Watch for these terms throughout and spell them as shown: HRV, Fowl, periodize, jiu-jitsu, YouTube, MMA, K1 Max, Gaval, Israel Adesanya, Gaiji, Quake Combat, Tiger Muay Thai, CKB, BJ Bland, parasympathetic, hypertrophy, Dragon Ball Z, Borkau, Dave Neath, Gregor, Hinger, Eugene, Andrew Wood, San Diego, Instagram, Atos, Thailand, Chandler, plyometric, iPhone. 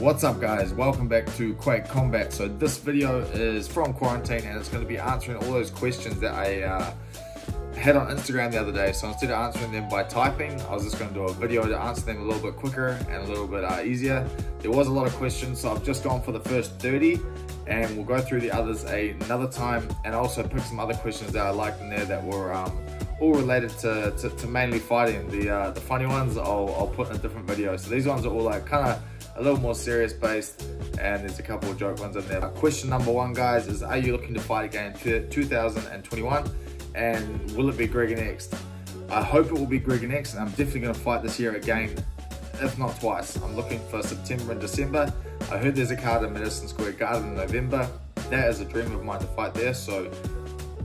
What's up guys, welcome back to Quake Combat. So this video is from quarantine and it's going to be answering all those questions that I had on Instagram the other day. So instead of answering them by typing, I was just going to do a video to answer them a little bit quicker and a little bit easier. There was a lot of questions, so I've just gone for the first 30 and we'll go through the others another time, and I also picked some other questions that I liked in there that were all related to mainly fighting. The funny ones I'll put in a different video. So these ones are all like kind of a little more serious based, and there's a couple of joke ones in there. Question number one, guys, is are you looking to fight again in 2021, and will it be Gregor next? I hope it will be Gregor next, and I'm definitely going to fight this year again, if not twice. I'm looking for September and December. I heard there's a card in Madison Square Garden in November. That is a dream of mine to fight there, so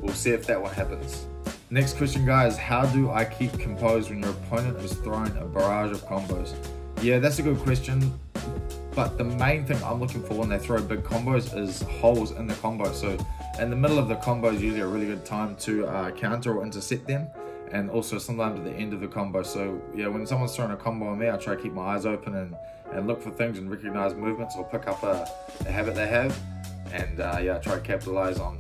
we'll see if that one happens. Next question, guys, how do I keep composed when your opponent is throwing a barrage of combos? Yeah, that's a good question, but the main thing I'm looking for when they throw big combos is holes in the combo. So in the middle of the combo is usually a really good time to counter or intercept them, and also sometimes at the end of the combo. So yeah, when someone's throwing a combo on me, I try to keep my eyes open and look for things and recognize movements or pick up a habit they have, and yeah, I try to capitalize on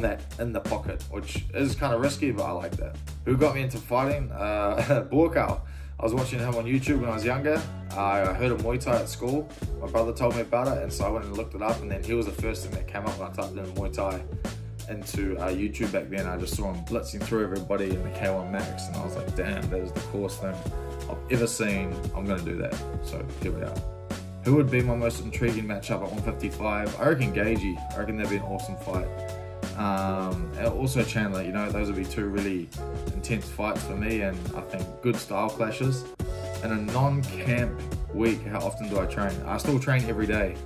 that in the pocket, which is kind of risky, but I like that. Who got me into fighting? Borkau. I was watching him on YouTube when I was younger. I heard of Muay Thai at school. My brother told me about it, and so I went and looked it up, and then he was the first thing that came up when I typed in Muay Thai into YouTube back then. I just saw him blitzing through everybody in the K1 Max, and I was like, damn, that is the coolest thing I've ever seen. I'm gonna do that, so here we are. Who would be my most intriguing matchup at 155? I reckon Gaiji. I reckon that'd be an awesome fight. And also Chandler, you know, those would be two really intense fights for me, and I think good style clashes. In a non-camp week, how often do I train? I still train every day.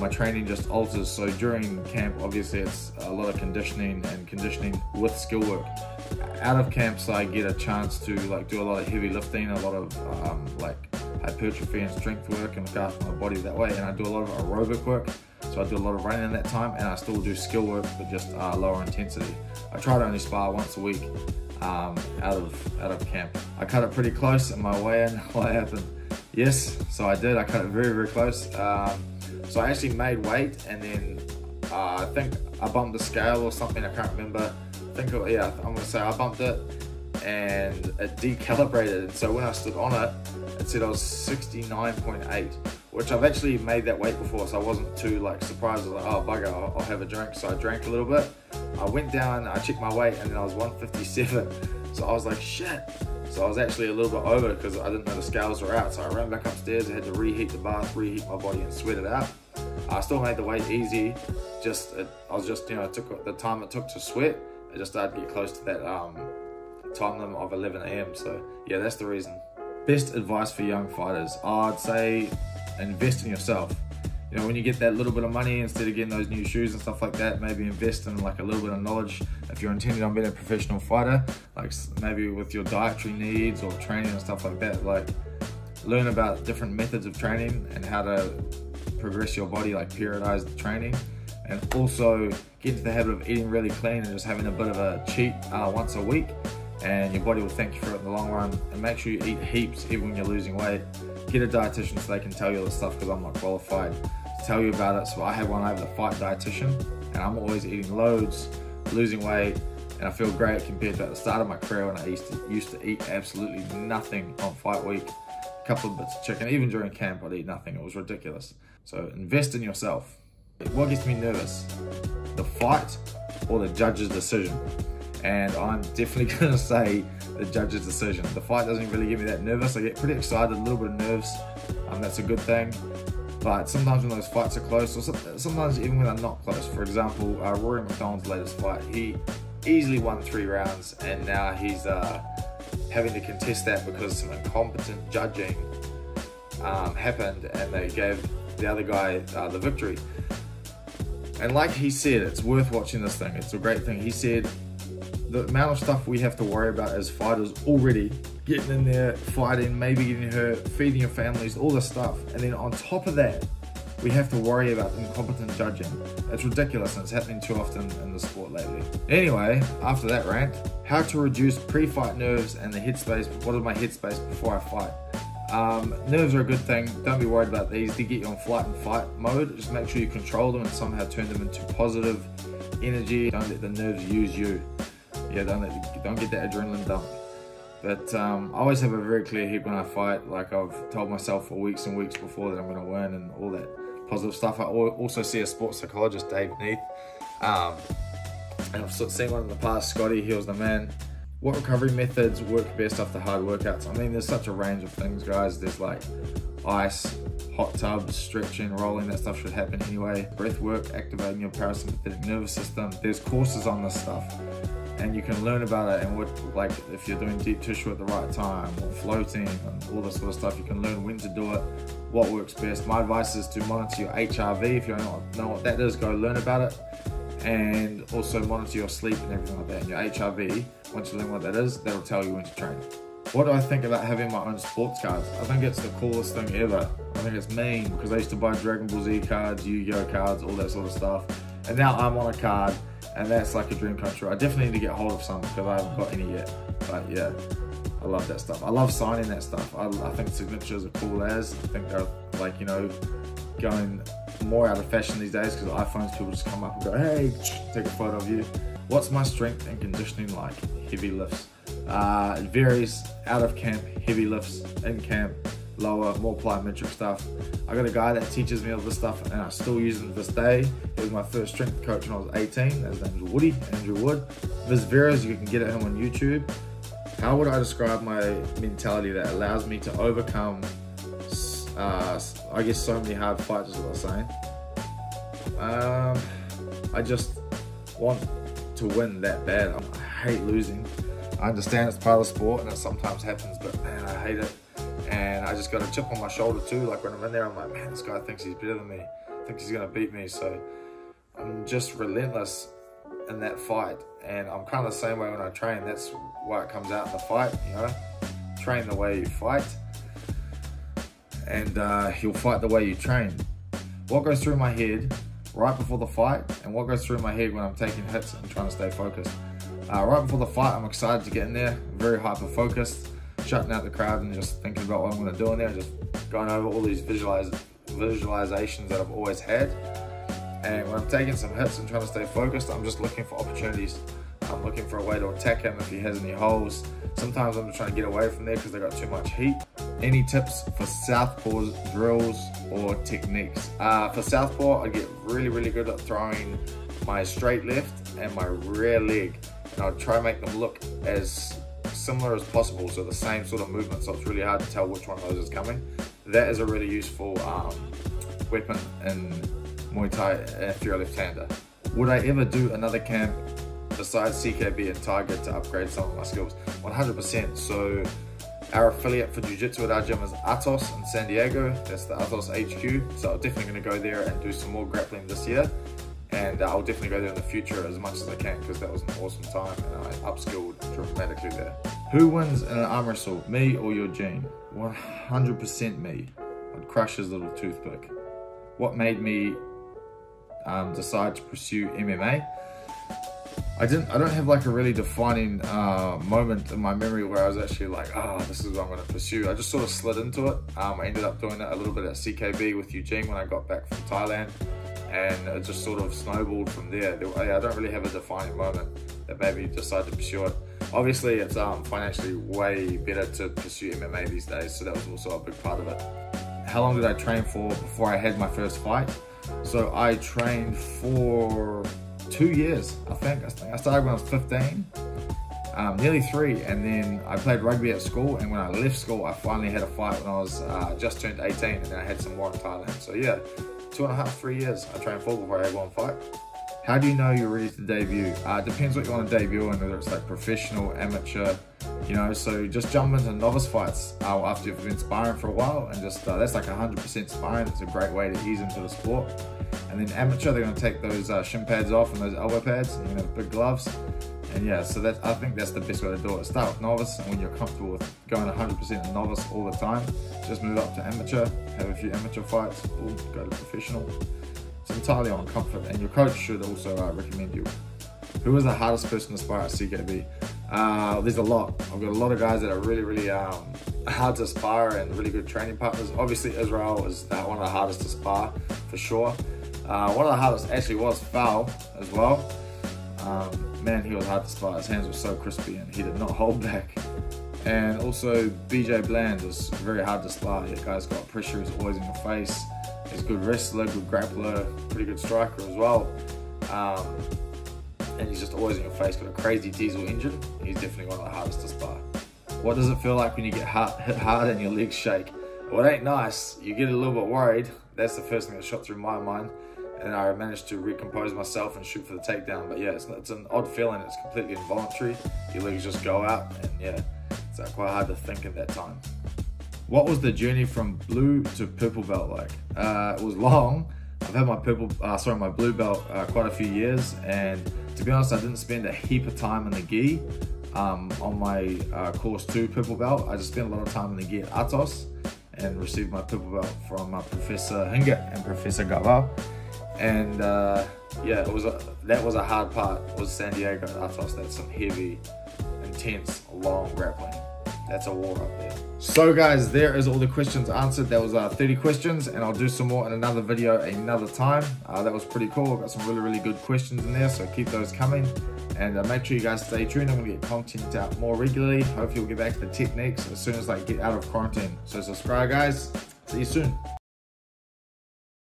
My training just alters, so during camp obviously it's a lot of conditioning, and conditioning with skill work. Out of camps I get a chance to like do a lot of heavy lifting, a lot of like hypertrophy and strength work, and look after my body that way, and I do a lot of aerobic work. So I do a lot of running in that time, and I still do skill work, but just lower intensity. I try to only spar once a week out of camp. I cut it pretty close in my weigh-in. What happened? Yes, so I did. I cut it very, very close. So I actually made weight, and then I think I bumped the scale or something. I can't remember. I think, yeah, I'm gonna say I bumped it, and it decalibrated. And so when I stood on it, it said I was 69.8. which I've actually made that weight before, so I wasn't too like surprised. I was like, oh bugger, I'll have a drink. So I drank a little bit. I went down, I checked my weight, and then I was 157. So I was like, shit. So I was actually a little bit over because I didn't know the scales were out. So I ran back upstairs, I had to reheat the bath, reheat my body, and sweat it out. I still made the weight easy. Just I was just, you know, it took the time it took to sweat. I just started to get close to that time limit of 11 a.m. So yeah, that's the reason. Best advice for young fighters, I'd say, invest in yourself. You know, when you get that little bit of money, instead of getting those new shoes and stuff like that, maybe invest in like a little bit of knowledge. If you're intended on being a professional fighter, like maybe with your dietary needs or training and stuff like that, like learn about different methods of training and how to progress your body, like periodize the training, and also get into the habit of eating really clean and just having a bit of a cheat once a week, and your body will thank you for it in the long run. And make sure you eat heaps even when you're losing weight. Get a dietitian so they can tell you all this stuff, because I'm not qualified to tell you about it. So I have one over the fight dietitian, and I'm always eating loads, losing weight, and I feel great compared to at the start of my career when I used to eat absolutely nothing on fight week. A couple of bits of chicken, even during camp I'd eat nothing. It was ridiculous. So invest in yourself. What gets me nervous? The fight or the judge's decision? And I'm definitely going to say the judge's decision. The fight doesn't really get me that nervous. I get pretty excited, a little bit of nerves. That's a good thing. But sometimes when those fights are close, or sometimes even when they're not close. For example, Rory McDonald's latest fight, he easily won 3 rounds, and now he's having to contest that because some incompetent judging happened, and they gave the other guy the victory. And like he said, it's worth watching this thing. It's a great thing. He said, the amount of stuff we have to worry about as fighters already, getting in there, fighting, maybe getting hurt, feeding your families, all this stuff. And then on top of that, we have to worry about incompetent judging. It's ridiculous, and it's happening too often in the sport lately. Anyway, after that rant, how to reduce pre-fight nerves and the headspace. What is my headspace before I fight? Nerves are a good thing, don't be worried about these, they get you on flight and fight mode, just make sure you control them and somehow turn them into positive energy. Don't let the nerves use you, yeah, don't get that adrenaline dump. But I always have a very clear head when I fight, like I've told myself for weeks and weeks before that I'm going to win and all that positive stuff. I also see a sports psychologist, Dave Neath, and I've seen one in the past, Scotty, he was the man. What recovery methods work best after hard workouts? I mean, there's such a range of things, guys. There's like ice, hot tubs, stretching, rolling, that stuff should happen anyway. Breath work, activating your parasympathetic nervous system. There's courses on this stuff and you can learn about it, and what, like if you're doing deep tissue at the right time or floating and all this sort of stuff, you can learn when to do it, what works best. My advice is to monitor your HRV. If you don't know what that is, go learn about it. And also monitor your sleep and everything like that, and your HRV. Once you learn what that is, that'll tell you when to train. What do I think about having my own sports cards? I think it's the coolest thing ever. I think it's mean, because I used to buy Dragon Ball Z cards, Yu-Gi-Oh cards, all that sort of stuff. And now I'm on a card, and that's like a dream come true. I definitely need to get hold of some, because I haven't got any yet. But yeah, I love that stuff. I love signing that stuff. I think signatures are cool as. I think they're like, you know, going more out of fashion these days, because iPhones, people just come up and go, hey, take a photo of you. What's my strength and conditioning like? Heavy lifts. It varies. Out of camp, heavy lifts. In camp, lower, more plyometric stuff. I got a guy that teaches me all this stuff and I still use it to this day. He was my first strength coach when I was 18. His name is Woody, Andrew Wood. There's videos, you can get at him on YouTube. How would I describe my mentality that allows me to overcome I guess so many hard fights is what I was saying. I just want to win that bad. I hate losing. I understand it's part of the sport and it sometimes happens, but man, I hate it. And I just got a chip on my shoulder too. Like when I'm in there, I'm like, man, this guy thinks he's better than me. Thinks he's gonna beat me. So I'm just relentless in that fight. And I'm kind of the same way when I train. That's why it comes out in the fight, you know? Train the way you fight. And you'll fight the way you train. What goes through my head right before the fight, and what goes through my head when I'm taking hits and trying to stay focused. Right before the fight, I'm excited to get in there, very hyper-focused, shutting out the crowd and just thinking about what I'm gonna do in there, just going over all these visualizations that I've always had. And when I'm taking some hits and trying to stay focused, I'm just looking for opportunities. I'm looking for a way to attack him if he has any holes. Sometimes I'm just trying to get away from there because they got too much heat. Any tips for southpaw drills or techniques? For southpaw, I get really good at throwing my straight left and my rear leg, and I try to make them look as similar as possible, so the same sort of movement, so it's really hard to tell which one of those is coming. That is a really useful weapon in Muay Thai if you're a left-hander. Would I ever do another camp besides CKB and Tiger to upgrade some of my skills? 100%. So our affiliate for jiu-jitsu at our gym is Atos in San Diego. That's the Atos HQ. So I'm definitely going to go there and do some more grappling this year. And I'll definitely go there in the future as much as I can, because that was an awesome time and I upskilled dramatically there. Who wins in an arm wrestle, me or Eugene? 100% me. I'd crush his little toothpick. What made me decide to pursue MMA? I don't have like a really defining moment in my memory where I was actually like, oh, this is what I'm going to pursue. I just sort of slid into it. I ended up doing it a little bit at CKB with Eugene when I got back from Thailand, and it just sort of snowballed from there. I don't really have a defining moment that made me decide to pursue it. Obviously, it's financially way better to pursue MMA these days, so that was also a big part of it. How long did I train for before I had my first fight? So I trained for 2 years, I think. I started when I was 15, nearly 3, and then I played rugby at school, and when I left school I finally had a fight when I was just turned 18, and then I had some more in Thailand. So yeah, 2.5, 3 years I trained for before I had one fight. How do you know you're ready to debut? It depends what you want to debut in, whether it's like professional, amateur, you know. So just jump into novice fights after you've been sparring for a while, and just that's like 100% sparring. It's a great way to ease into the sport. And then amateur, they're going to take those shin pads off and those elbow pads, and you're going to have big gloves. And yeah, so that's, I think that's the best way to do it. Start with novice, and when you're comfortable with going 100% novice all the time, just move up to amateur, have a few amateur fights, or go to professional. It's entirely on comfort, and your coach should also recommend you. Who was the hardest person to spar at CKB? There's a lot. I've got a lot of guys that are really hard to spar and really good training partners. Obviously Israel is one of the hardest to spar for sure. One of the hardest actually was Fowl as well. Man, he was hard to spar. His hands were so crispy and he did not hold back. And also BJ Bland was very hard to spar. That guy's got pressure, he's always in your face. He's a good wrestler, good grappler, pretty good striker as well. And he's just always in your face, got a crazy diesel engine. He's definitely one of the hardest to spar. What does it feel like when you get hit hard and your legs shake? Well, it ain't nice. You get a little bit worried. That's the first thing that shot through my mind. And I managed to recompose myself and shoot for the takedown. But yeah, it's an odd feeling. It's completely involuntary. Your legs just go out. And yeah, it's like quite hard to think at that time. What was the journey from blue to purple belt like? It was long. I've had my blue belt quite a few years, and to be honest, I didn't spend a heap of time in the gi on my course to purple belt. I just spent a lot of time in the gi at Atos and received my purple belt from Professor Hinger and Professor Gaval. And yeah, it was that was a hard part. It was San Diego at Atos. That's some heavy, intense, long grappling. That's a war up there. So guys, there is all the questions answered. That was 30 questions, and I'll do some more in another video another time. That was pretty cool. I've got some really good questions in there, so keep those coming. And make sure you guys stay tuned. I'm gonna get content out more regularly. Hopefully we'll get back to the techniques as soon as I get out of quarantine. So subscribe guys, see you soon.